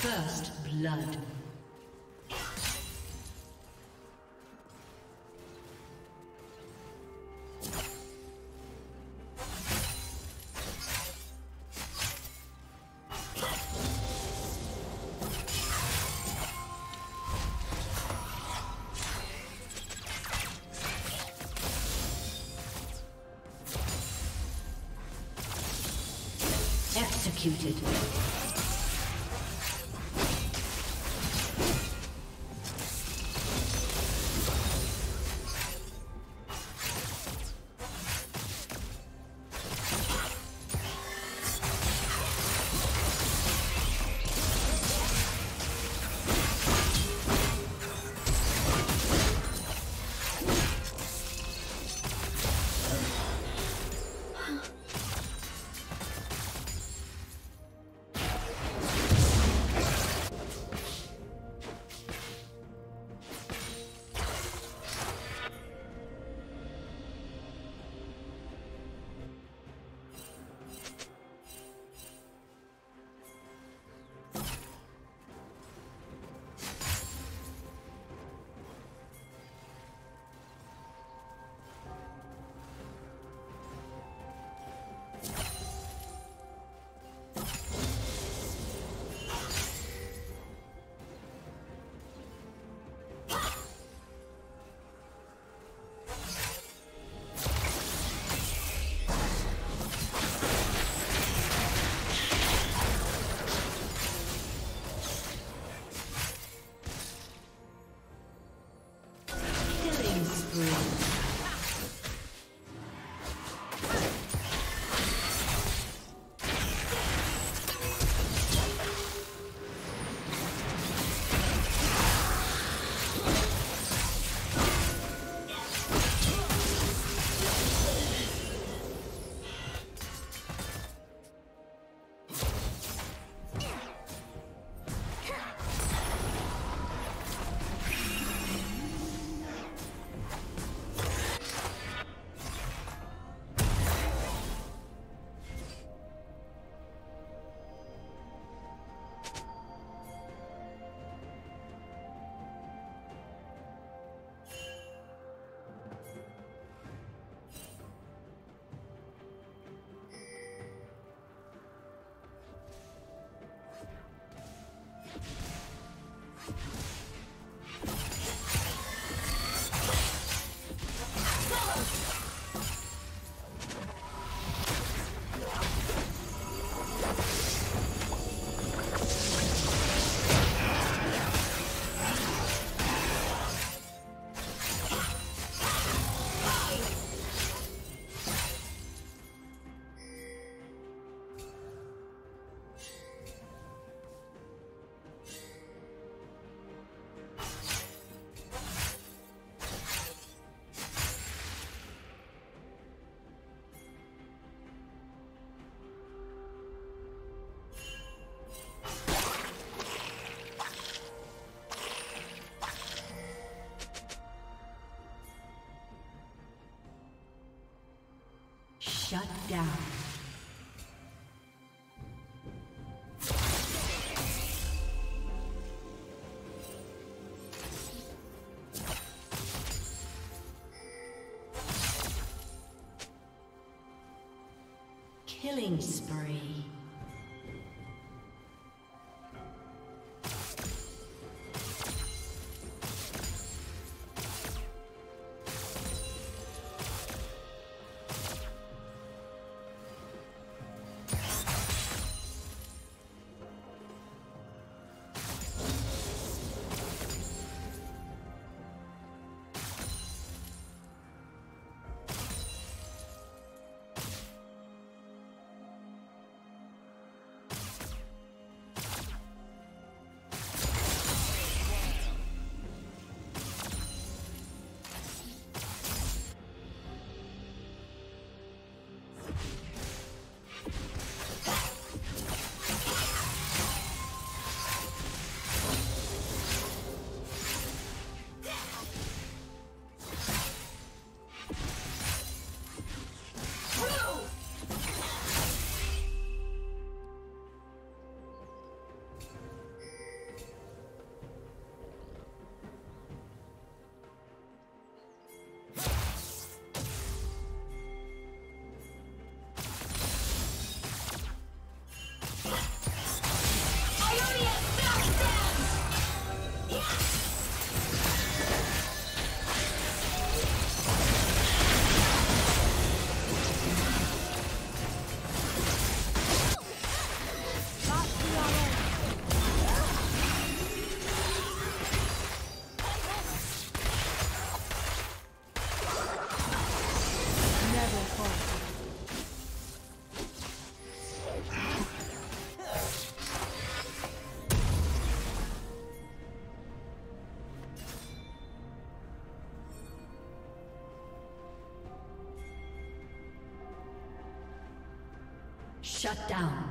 First blood. Executed. Shut down. Killing spree. Shut down.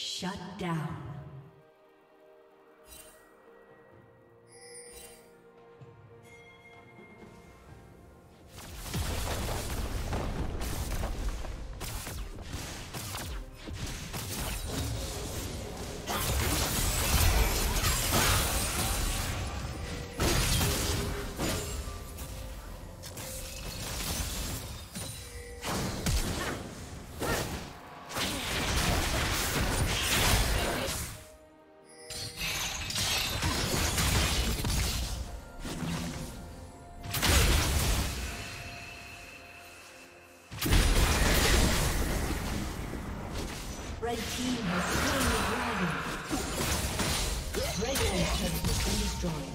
Shut down. Red team has slain the dragon. Red team has been destroyed.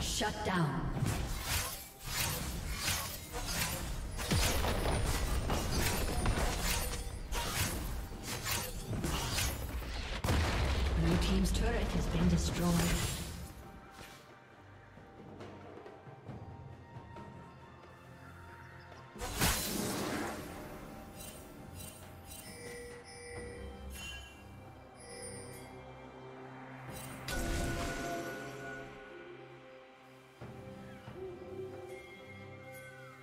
Shut down. Destroyed.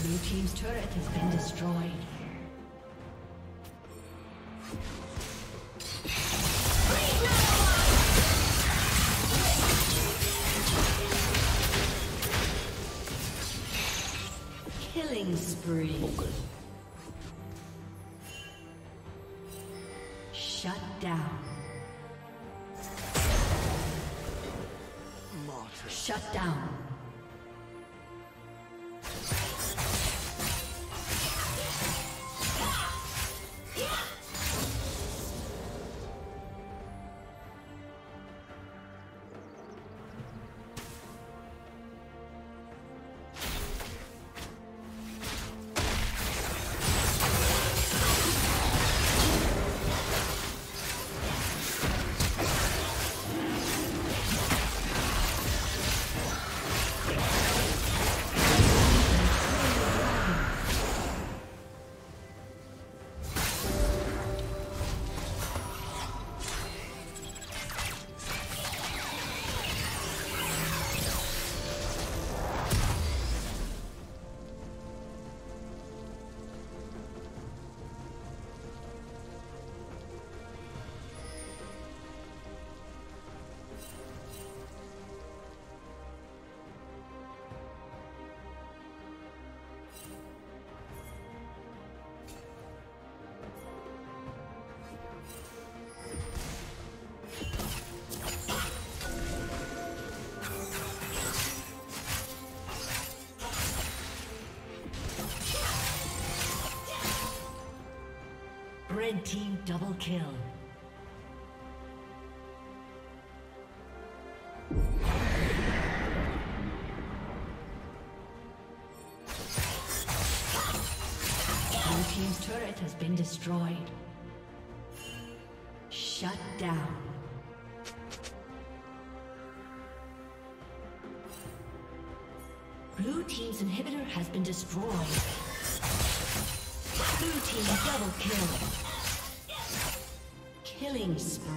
Blue team's turret has been destroyed. Killing spree. Okay. Shut down. Martyr. Shut down. Red team double kill. Blue team's turret has been destroyed. Shut down. Blue team's inhibitor has been destroyed. Blue team double kill. Killing spree.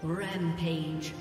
Rampage.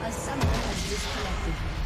A summoner has disconnected.